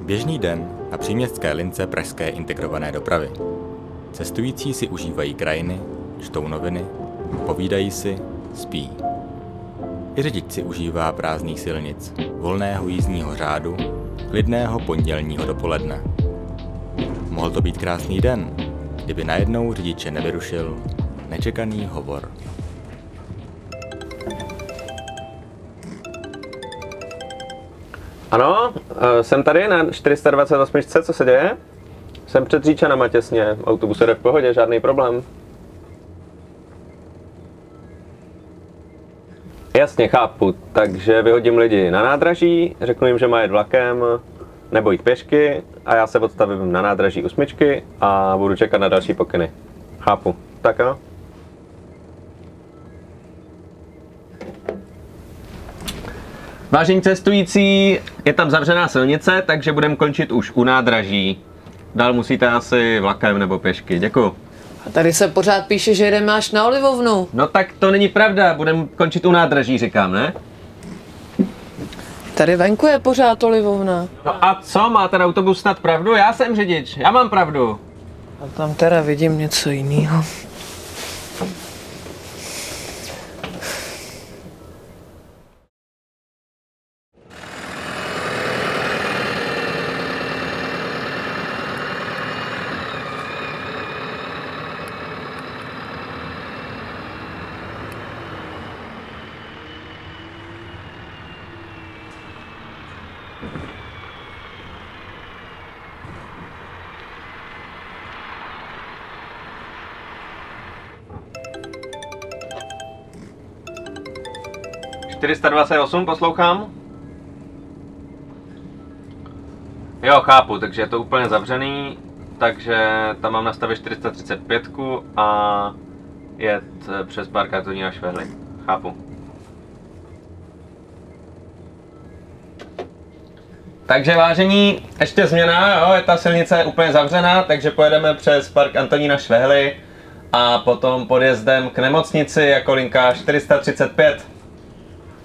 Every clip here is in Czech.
Běžný den na příměstské lince Pražské integrované dopravy. Cestující si užívají krajiny, čtou noviny, povídají si, spí. I řidič si užívá prázdných silnic, volného jízdního řádu, klidného pondělního dopoledne. Mohl to být krásný den, kdyby najednou řidiče nevyrušil nečekaný hovor. Ano, jsem tady na 428, co se děje? Jsem před Říčanama těsně, autobus jede v pohodě, žádný problém. Jasně, chápu, takže vyhodím lidi na nádraží, řeknu jim, že má jet vlakem nebo jít pěšky a já se odstavím na nádraží u smyčky a budu čekat na další pokyny. Chápu, tak jo. Vážení cestující, je tam zavřená silnice, takže budeme končit už u nádraží. Dál musíte asi vlakem nebo pěšky. Děkuju. A tady se pořád píše, že jedeme až na Olivovnu. No tak to není pravda, budeme končit u nádraží, říkám, ne? Tady venku je pořád Olivovna. No a co, má ten autobus snad pravdu? Já jsem řidič, já mám pravdu. A tam teda vidím něco jiného. ...428, poslouchám. Jo, chápu, takže je to úplně zavřený, takže tam mám nastavit 435 a jet přes park Antonína Švehly. Chápu. Takže vážení, ještě změna, jo, je ta silnice úplně zavřená, takže pojedeme přes park Antonína Švehly a potom podjezdem k nemocnici jako linka 435.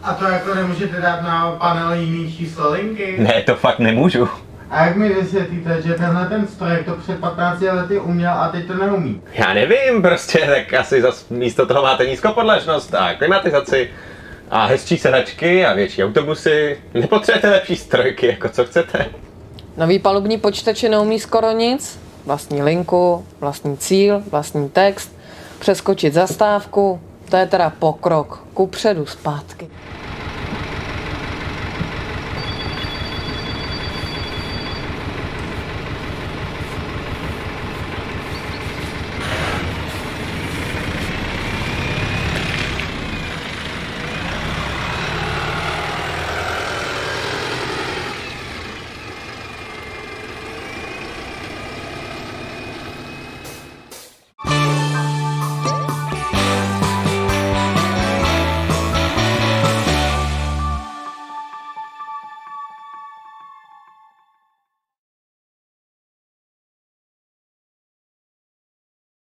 A to jako nemůžete dát na panel jiný číslo linky? Ne, to fakt nemůžu. A jak mi vysvětlíte, že tenhle ten stroj to před 15 lety uměl a teď to neumí? Já nevím, prostě, tak asi zas místo toho máte nízkopodlažnost a klimatizaci a hezčí sedačky a větší autobusy. Nepotřebujete lepší strojky, jako co chcete. Nový palubní počítače neumí skoro nic. Vlastní linku, vlastní cíl, vlastní text, přeskočit zastávku. To je teda pokrok kupředu zpátky.